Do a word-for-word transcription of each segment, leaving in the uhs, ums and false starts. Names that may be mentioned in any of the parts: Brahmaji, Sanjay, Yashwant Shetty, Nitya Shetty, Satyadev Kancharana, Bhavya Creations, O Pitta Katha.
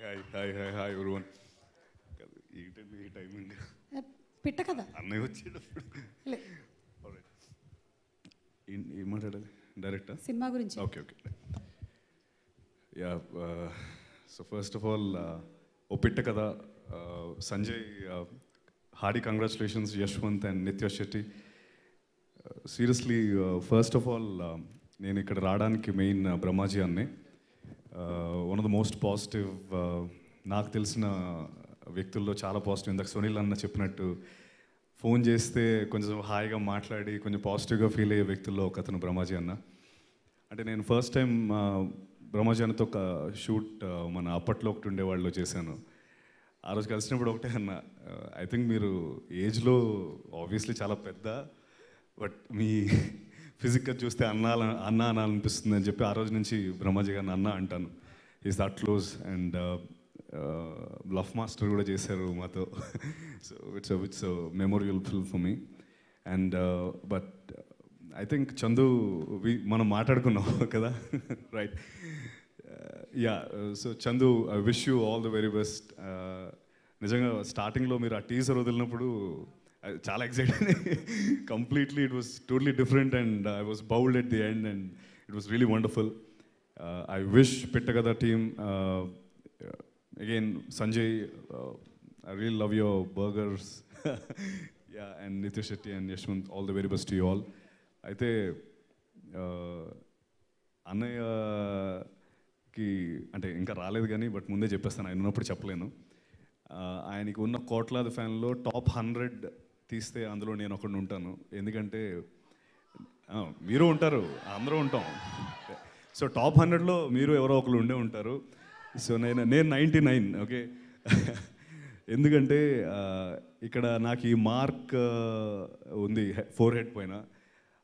Hi, hi, hi, hi, everyone. Eat and eat, I mean. Pitta Katha. I'm not sure. All right. In, director? Cinema Gurinchi. Okay, okay. Yeah, uh, so first of all, uh, O Pitta Katha, uh, Sanjay, uh, hearty congratulations, Yashwant and Nitya Shetty. Uh, seriously, uh, first of all, I am Radan ki main Brahmaji anne. Uh, one of the most positive, నాకు తెలిసిన వ్యక్తుల్లో చాలా positive. ఇందాక సునీల్ అన్న చెప్పినట్టు phone చేస్తే కొంచెం హాయిగా మాట్లాడి కొంచెం పాజిటివ్గా ఫీల్ అయ్యే వ్యక్తుల్లో ఒక అతను బ్రహ్మాజీ అన్న. అంటే నేను ఫస్ట్ టైం బ్రహ్మాజీ అన్నతో ఒక షూట్ మన అప్పట్లో ఒకటి ఉండేవాళ్ళు చేశాను. ఆ రోజు కలిసినప్పుడు ఒకటే అన్న, ఐ థింక్ మీరు ఏజ్లో ఆబ్వియస్లీ చాలా పెద్ద, బట్ మీ ఫిజిక్గా చూస్తే అన్నా అన్నా అనాలనిపిస్తుంది అని చెప్పి ఆ రోజు నుంచి బ్రహ్మాజీ గారిని అన్న అంటాను. Is that close. అండ్ లఫ్ మాస్టర్ కూడా చేశారు మాతో. So it's it's memorial film for me. And but I think Chandu we మనం మాట్లాడుకున్నాం కదా, right? Yeah, so Chandu, I wish you all the very best. నిజంగా స్టార్టింగ్లో మీరు ఆ టీజర్ వదిలినప్పుడు చాలా excited, completely it was totally different and I was bowled at the end and it was really wonderful. I wish Pitta Katha team again, Sanjay, uh, I really love your burgers. Yeah, and Nitya Shetty and Yashwant, all the very best to you all. I think Anaya ki ante inka raledu gani, but munde cheppestanu ayana unnappudu cheppalenu. Ayaniki unna kotladi fan lo top one hundred teeste andulo nenu okkandu untanu, endukante meeru untaru, andaru untam. So top one hundred lo meeru evaro okalu unde untaru. So నేను నేను ninety nine okay. ఎందుకంటే ఇక్కడ నాకు ఈ mark ఉంది four head పైన.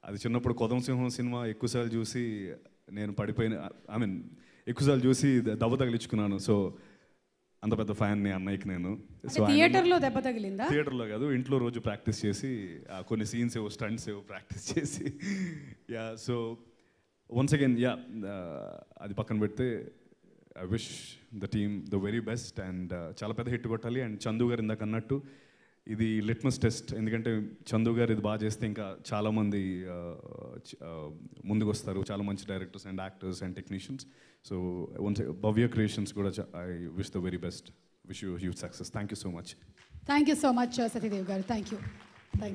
అది చిన్నప్పుడు కొదం సింహం సినిమా ఎక్కువసార్లు చూసి నేను పడిపోయిన, ఐ మీన్ ఎక్కువసార్లు చూసి దెబ్బ తగిలించుకున్నాను. సో అంత పెద్ద ఫ్యాన్ని అన్నయ్యకి నేను. సో థియేటర్లో దెబ్బ తగిలిందా? థియేటర్లో కాదు, ఇంట్లో రోజు ప్రాక్టీస్ చేసి కొన్ని సీన్స్ ఏవో స్టంట్స్ ఏవో ప్రాక్టీస్ చేసి. Yeah, so once again yeah, అది పక్కన పెడితే I wish the team the very best and chala pedda hit kottali. And Chandu garu inda kannattu idi litmus test, endukante Chandu garu idi baa chesthe inka chala mandi munduku vastaru, chala manchi directors and actors and technicians. So once Bhavya Creations kuda I wish the very best, wish you a huge success. Thank you so much. Thank you so much, Satyadev garu. Thank you.